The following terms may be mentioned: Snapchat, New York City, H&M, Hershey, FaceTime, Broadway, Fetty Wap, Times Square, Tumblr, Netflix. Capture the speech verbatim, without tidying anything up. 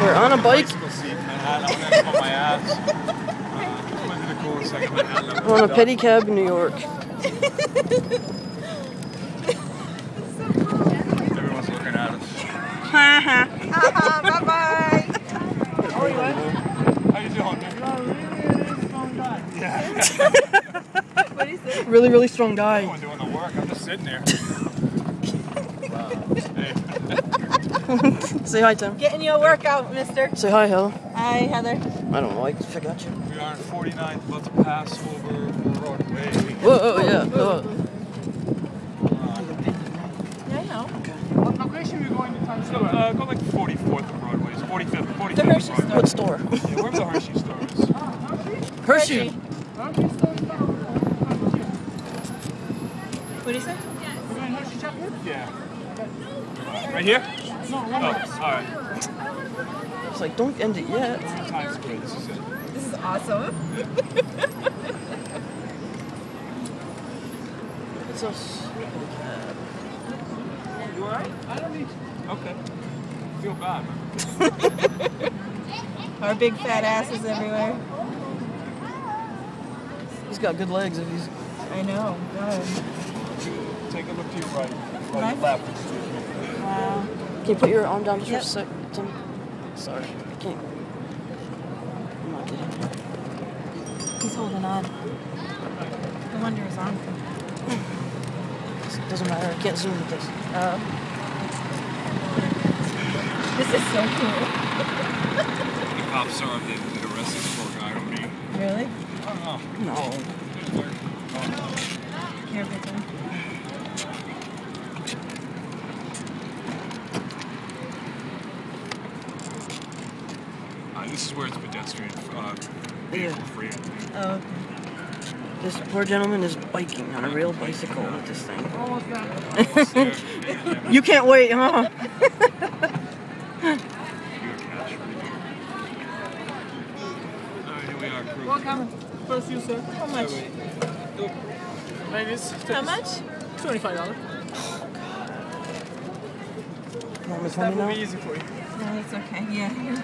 We're on a bike. We're on a pedicab in New York. Everyone's looking at us. Ha ha. Bye bye. How are you? How you doing? Really, really strong guy. Yeah. What is it? Really, really strong guy. I'm doing the work. I'm just sitting there. Say hi, Tim. Getting you a workout, mister. Say hi, Heather. Hi, Heather. I don't know, I forgot you. We are in forty-ninth, about to pass over Broadway. Whoa, oh, yeah. Whoa. Uh, yeah, I know. Okay. What location are you going to Times Square? Uh, go like forty-fourth of Broadway. It's forty-fifth, forty-fifth. The Hershey store. What store? Yeah, wherever the Hershey store is. Oh, Hershey. Hershey. Hershey store is down. What do you say? Yes. We're going to Hershey Chapel? Yeah. Right here? No, one more. Oh, alright. It's like, don't end it yet. Times Square, this is it. This is awesome. It's so sweet. You alright? I don't need to. Okay. I feel bad. Our big fat asses everywhere. He's got good legs if he's... I know. Good. Take a look to your right. Right, right? Left. Wow. Can you put your arm down just yep. for a sec, Tim? Sorry, I can't. I'm not getting. He's holding on. No wonder his arm can. It doesn't matter, I can't zoom with this. Uh, this is so cool. The cops are they did arrest this poor guy on me. Really? I don't know. No. Careful, Tim. This is where it's pedestrian uh, yeah. free. Oh, okay. This poor gentleman is biking on a real bicycle with this thing. You can't wait, huh? Welcome. First you, sir. How much? Ladies. How much? twenty-five dollars. Oh, God. That will be easy for you. No, it's okay. Yeah.